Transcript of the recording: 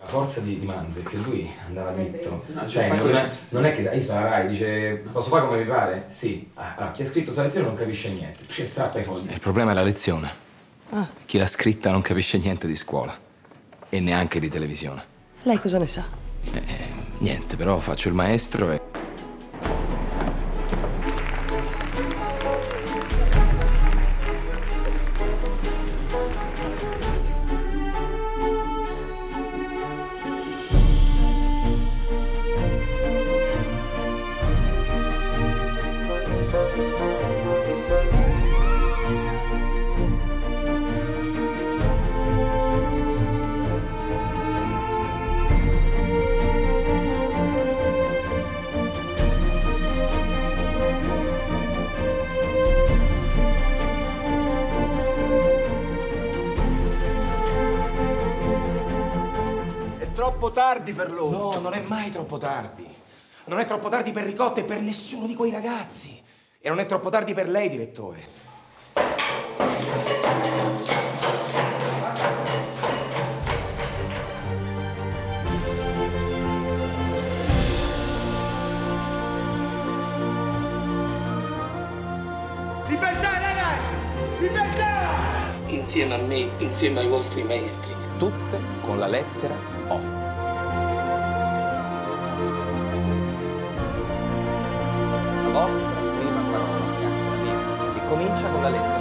La forza di Manzi è che lui andava dritto, cioè non è che io sono la Rai, dice posso fare come mi pare? Sì. Allora, chi ha scritto questa lezione non capisce niente, ci strappa i fogli. Il problema è la lezione. Chi l'ha scritta non capisce niente di scuola e neanche di televisione. Lei cosa ne sa? Niente, però faccio il maestro e... Troppo tardi per loro. No, non è mai troppo tardi. Non è troppo tardi per Ricotta e per nessuno di quei ragazzi. E non è troppo tardi per lei, direttore. Libertà, ragazzi! Libertà! Insieme a me, insieme ai vostri maestri. Tutte con la lettera O. La vostra prima parola è ancora mia e comincia con la lettera